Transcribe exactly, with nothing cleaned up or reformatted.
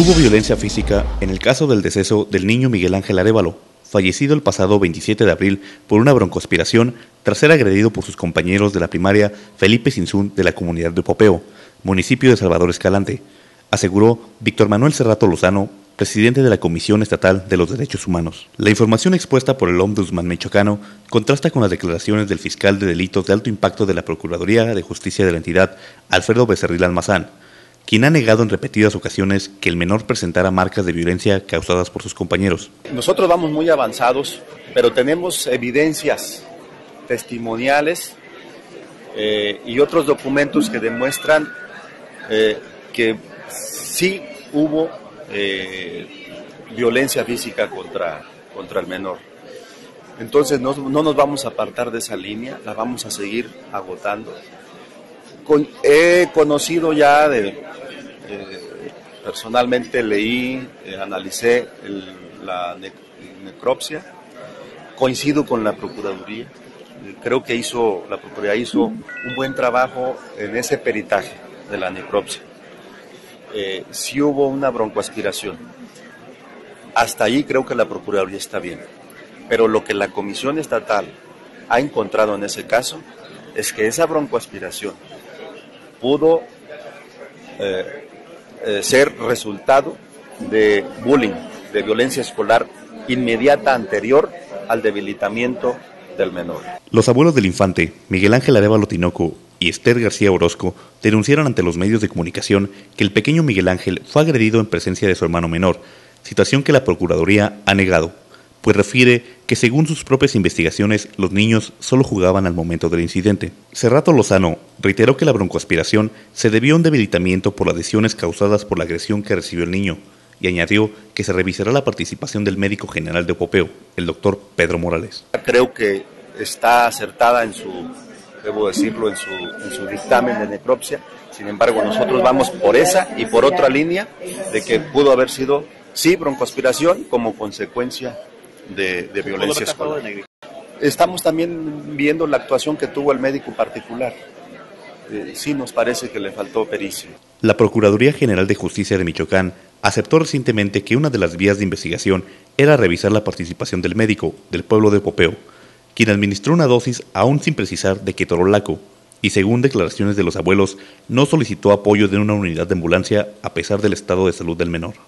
Hubo violencia física en el caso del deceso del niño Miguel Ángel Arévalo, fallecido el pasado veintisiete de abril por una broncoaspiración tras ser agredido por sus compañeros de la primaria Felipe Tzintzun de la comunidad de Opopeo, municipio de Salvador Escalante, aseguró Víctor Manuel Serrato Lozano, presidente de la Comisión Estatal de los Derechos Humanos. La información expuesta por el Ombudsman Michoacano contrasta con las declaraciones del fiscal de delitos de alto impacto de la Procuraduría de Justicia de la entidad, Alfredo Becerril Almazán, quien ha negado en repetidas ocasiones que el menor presentara marcas de violencia causadas por sus compañeros. Nosotros vamos muy avanzados, pero tenemos evidencias testimoniales eh, y otros documentos que demuestran eh, que sí hubo Eh, violencia física contra, contra el menor. Entonces no, no nos vamos a apartar de esa línea, la vamos a seguir agotando. Con, he conocido ya de, eh, personalmente leí, eh, analicé el, la ne, necropsia, coincido con la Procuraduría, creo que hizo, la Procuraduría hizo un buen trabajo en ese peritaje de la necropsia. Eh, sí hubo una broncoaspiración. Hasta ahí creo que la Procuraduría está bien. Pero lo que la Comisión Estatal ha encontrado en ese caso es que esa broncoaspiración pudo eh, eh, ser resultado de bullying, de violencia escolar inmediata anterior al debilitamiento del menor. Los abuelos del infante, Miguel Ángel Arévalo Tinoco y Esther García Orozco, denunciaron ante los medios de comunicación que el pequeño Miguel Ángel fue agredido en presencia de su hermano menor, situación que la Procuraduría ha negado, pues refiere que según sus propias investigaciones los niños solo jugaban al momento del incidente. Serrato Lozano reiteró que la broncoaspiración se debió a un debilitamiento por las lesiones causadas por la agresión que recibió el niño, y añadió que se revisará la participación del médico general de Opopeo, el doctor Pedro Morales. Creo que está acertada en su... debo decirlo, en su, en su dictamen de necropsia. Sin embargo, nosotros vamos por esa y por otra línea de que pudo haber sido, sí, broncoaspiración como consecuencia de, de violencia escolar. Estamos también viendo la actuación que tuvo el médico particular. Eh, sí nos parece que le faltó pericia. La Procuraduría General de Justicia de Michoacán aceptó recientemente que una de las vías de investigación era revisar la participación del médico del pueblo de Opopeo, quien administró una dosis aún sin precisar de ketorolaco y, según declaraciones de los abuelos, no solicitó apoyo de una unidad de ambulancia a pesar del estado de salud del menor.